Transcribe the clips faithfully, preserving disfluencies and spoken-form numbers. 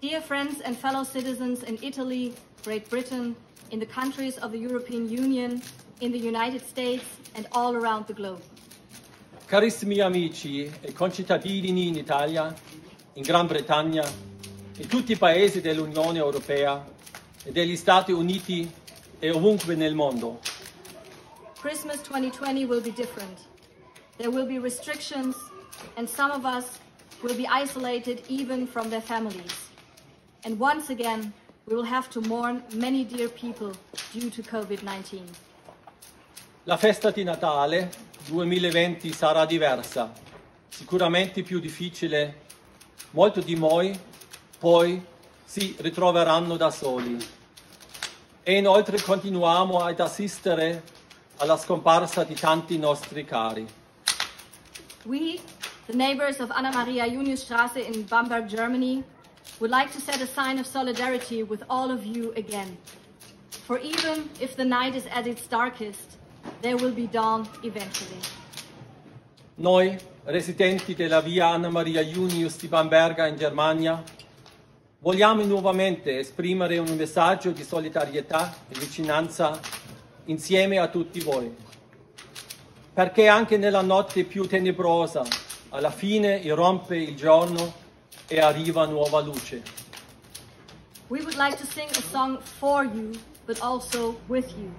Dear friends and fellow citizens in Italy, Great Britain, in the countries of the European Union, in the United States and all around the globe. Carissimi amici e concittadini in Italia, in Gran Bretagna e tutti I paesi dell'Unione Europea e degli Stati Uniti e ovunque nel mondo. Christmas twenty twenty will be different. There will be restrictions and some of us will be isolated even from their families. And once again, we will have to mourn many dear people due to COVID nineteen. La festa di Natale duemilaventi sarà diversa, sicuramente più difficile. Molti di noi poi si ritroveranno da soli. E inoltre continuiamo ad assistere alla scomparsa di tanti nostri cari. We, the neighbors of Anna Maria Junius Strasse in Bamberg, Germany, would like to set a sign of solidarity with all of you again. For even if the night is at its darkest, there will be dawn eventually. Noi, residenti della via Anna Maria Junius di Bamberga in Germania, vogliamo nuovamente esprimere un messaggio di solidarietà e vicinanza insieme a tutti voi. Perché anche nella notte più tenebrosa, alla fine irrompe il giorno e arriva nuova luce. We would like to sing a song for you, but also with you.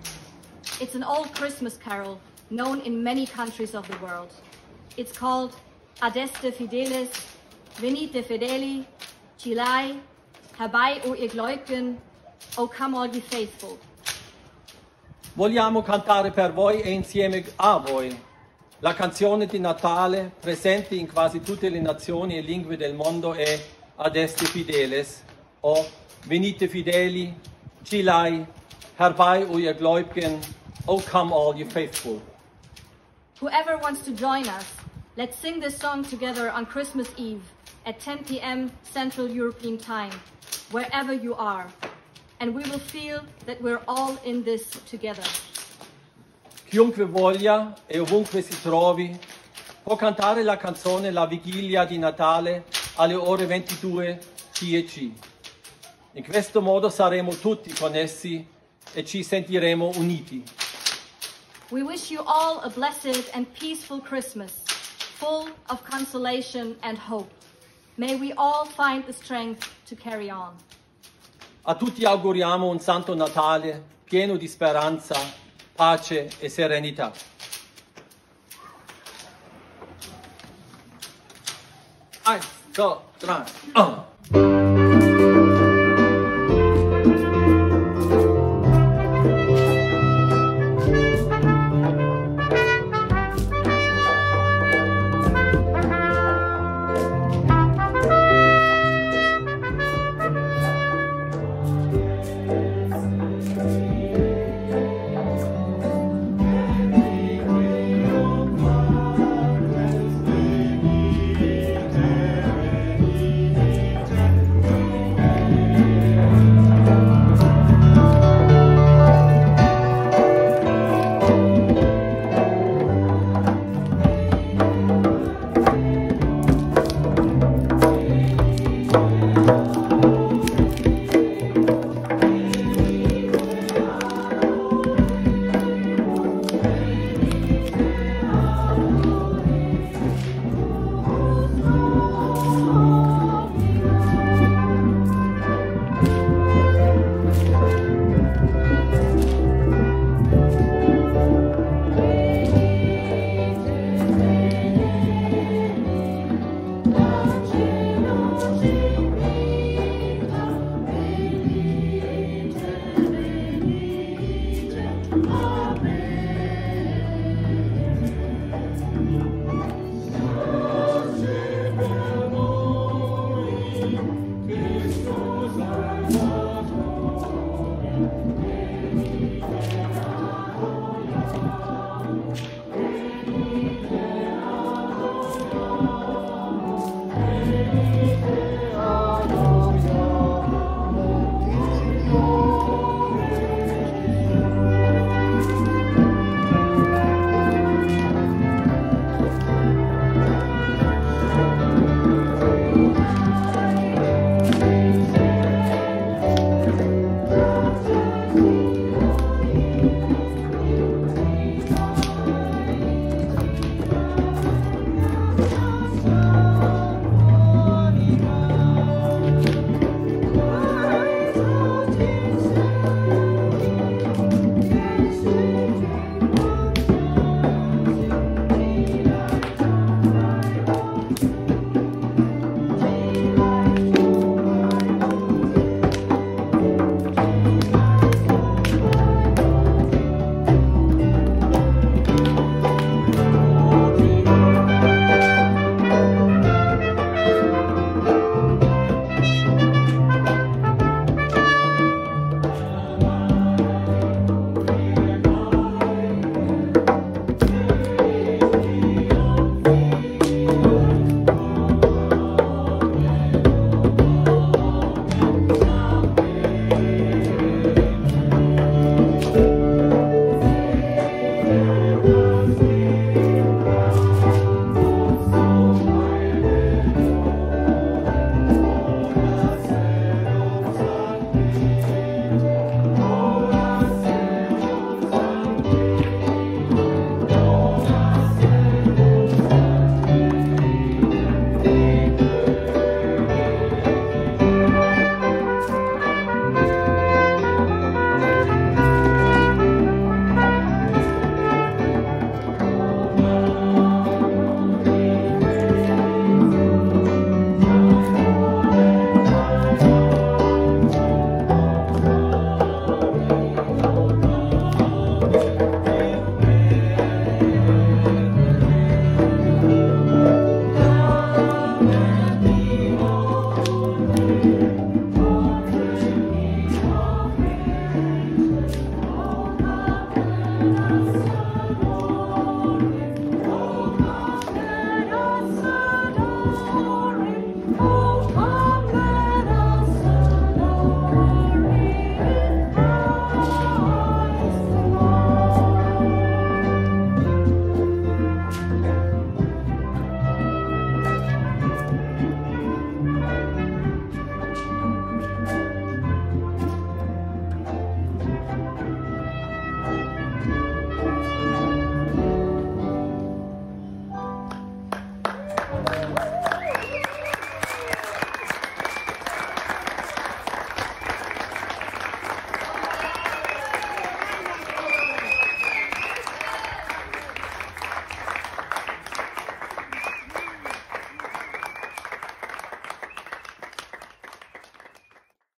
It's an old Christmas carol known in many countries of the world. It's called Adeste Fideles, Venite Fedeli, Chilai, Herbei o ihr Gläubigen, O come all ye faithful. Vogliamo cantare per voi e insieme a voi la canzone di Natale presente in quasi tutte le nazioni e lingue del mondo è Adeste Fideles o Venite Fedeli, Chilai, Herbei o ihr Gläubigen, O come all you faithful. Whoever wants to join us, let's sing this song together on Christmas Eve at ten p m Central European Time, wherever you are. And we will feel that we're all in this together. Chiunque voglia e ovunque si trovi può cantare la canzone La Vigilia di Natale alle ore ventidue C E T. In questo modo saremo tutti connessi e ci sentiremo uniti. We wish you all a blessed and peaceful Christmas, full of consolation and hope. May we all find the strength to carry on. A tutti auguriamo un Santo Natale pieno di speranza, pace e serenità. Eins, zwei, drei, oh.